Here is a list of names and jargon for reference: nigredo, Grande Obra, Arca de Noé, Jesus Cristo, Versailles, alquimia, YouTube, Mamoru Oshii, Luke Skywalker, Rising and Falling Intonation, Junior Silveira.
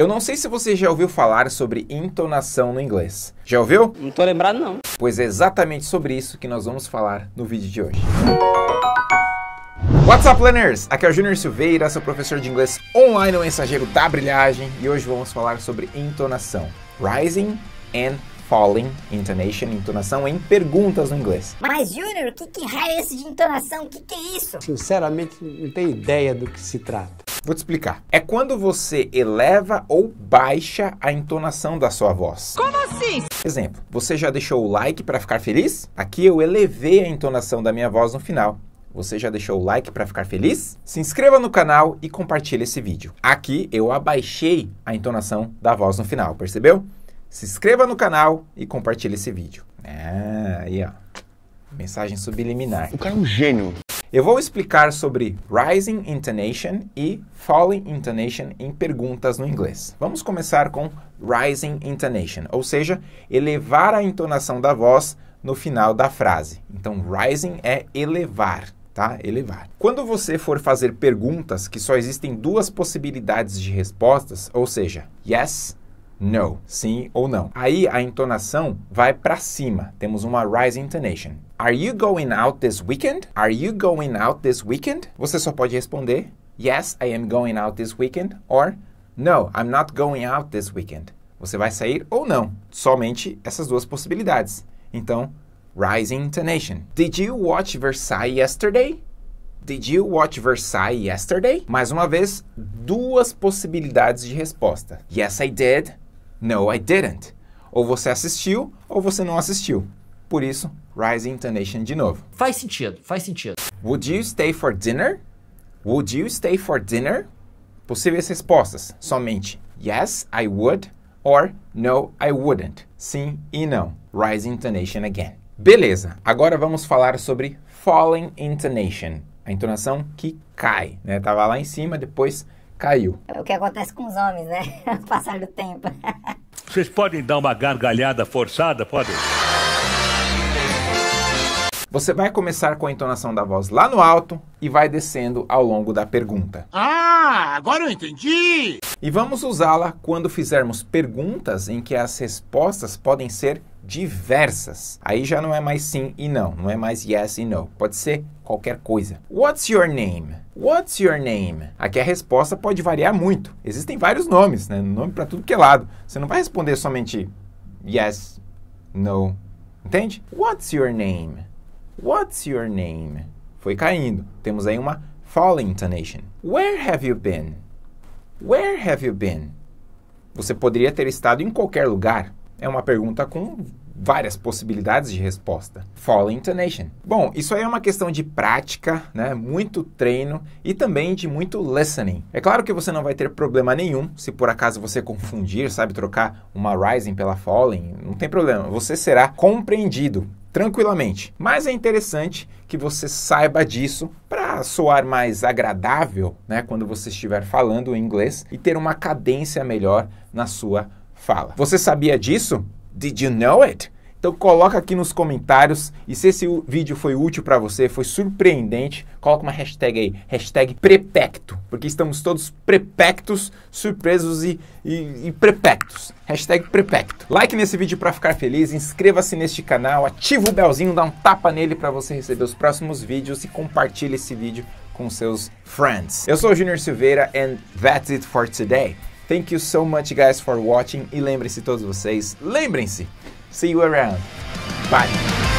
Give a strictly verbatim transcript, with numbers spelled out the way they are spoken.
Eu não sei se você já ouviu falar sobre entonação no inglês. Já ouviu? Não tô lembrado, não. Pois é exatamente sobre isso que nós vamos falar no vídeo de hoje. What's up, learners? Aqui é o Junior Silveira, seu professor de inglês online, o mensageiro da brilhagem. E hoje vamos falar sobre entonação. Rising and Falling Intonation, entonação em perguntas no inglês. Mas, Junior, o que, que raio é esse de entonação? O que, que é isso? Sinceramente, não tenho ideia do que se trata. Vou te explicar. É quando você eleva ou baixa a entonação da sua voz. Como assim? Exemplo, você já deixou o like para ficar feliz? Aqui eu elevei a entonação da minha voz no final. Você já deixou o like para ficar feliz? Se inscreva no canal e compartilhe esse vídeo. Aqui eu abaixei a entonação da voz no final, percebeu? Se inscreva no canal e compartilhe esse vídeo. Ah, aí ó, mensagem subliminar. O cara é um gênio. Eu vou explicar sobre Rising Intonation e Falling Intonation em perguntas no inglês. Vamos começar com Rising Intonation, ou seja, elevar a entonação da voz no final da frase. Então, rising é elevar, tá? Elevar. Quando você for fazer perguntas que só existem duas possibilidades de respostas, ou seja, yes, no, sim ou não. Aí a entonação vai para cima. Temos uma rising intonation. Are you going out this weekend? Are you going out this weekend? Você só pode responder yes, I am going out this weekend, or no, I'm not going out this weekend. Você vai sair ou não. Somente essas duas possibilidades. Então, rising intonation. Did you watch Versailles yesterday? Did you watch Versailles yesterday? Mais uma vez, duas possibilidades de resposta. Yes, I did. No, I didn't. Ou você assistiu, ou você não assistiu. Por isso, rising intonation de novo. Faz sentido, faz sentido. Would you stay for dinner? Would you stay for dinner? Possíveis respostas, somente yes, I would, or no, I wouldn't. Sim e não. Rising intonation again. Beleza, agora vamos falar sobre falling intonation. A entonação que cai, né? Tava lá em cima, depois caiu. É o que acontece com os homens, né? Ao passar do tempo. Vocês podem dar uma gargalhada forçada, podem? Você vai começar com a entonação da voz lá no alto e vai descendo ao longo da pergunta. Ah, agora eu entendi! E vamos usá-la quando fizermos perguntas em que as respostas podem ser diversas. Aí já não é mais sim e não, não é mais yes e no. Pode ser qualquer coisa. What's your name? What's your name? Aqui a resposta pode variar muito. Existem vários nomes, né? Nome para tudo que é lado. Você não vai responder somente yes, no. Entende? What's your name? What's your name? Foi caindo. Temos aí uma falling intonation. Where have you been? Where have you been? Você poderia ter estado em qualquer lugar. É uma pergunta com várias possibilidades de resposta. Falling intonation. Bom, isso aí é uma questão de prática, né? Muito treino e também de muito listening. É claro que você não vai ter problema nenhum se por acaso você confundir, sabe? Trocar uma rising pela falling, não tem problema. Você será compreendido tranquilamente. Mas é interessante que você saiba disso para soar mais agradável, né? Quando você estiver falando em inglês e ter uma cadência melhor na sua fala. Você sabia disso? Did you know it? Então coloca aqui nos comentários e se esse vídeo foi útil para você, foi surpreendente, coloca uma hashtag aí, hashtag prepecto, porque estamos todos prepectos, surpresos e, e, e prepectos. Hashtag prepecto. Like nesse vídeo para ficar feliz, inscreva-se neste canal, ativa o belzinho, dá um tapa nele para você receber os próximos vídeos e compartilha esse vídeo com seus friends. Eu sou o Junior Silveira and that's it for today. Thank you so much, guys, for watching. E lembrem-se todos vocês, lembrem-se. See you around. Bye.